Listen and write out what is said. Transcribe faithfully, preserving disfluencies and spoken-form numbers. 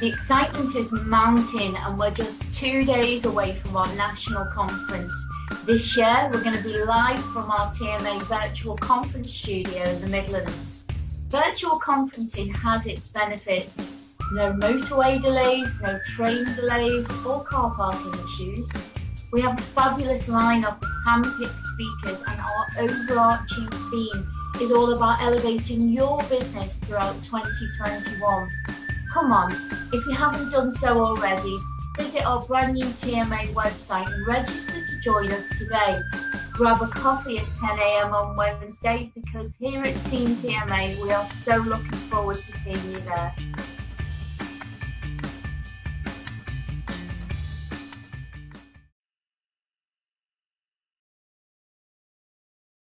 The excitement is mounting and we're just two days away from our national conference. This year we're going to be live from our T M A virtual conference studio in the Midlands. Virtual conferencing has its benefits. No motorway delays, no train delays or car parking issues. We have a fabulous lineup of hand-picked speakers, and our overarching theme is all about elevating your business throughout twenty twenty-one. Come on, if you haven't done so already, visit our brand new T M A website and register to join us today. Grab a coffee at ten A M on Wednesday, because here at Team T M A we are so looking forward to seeing you there.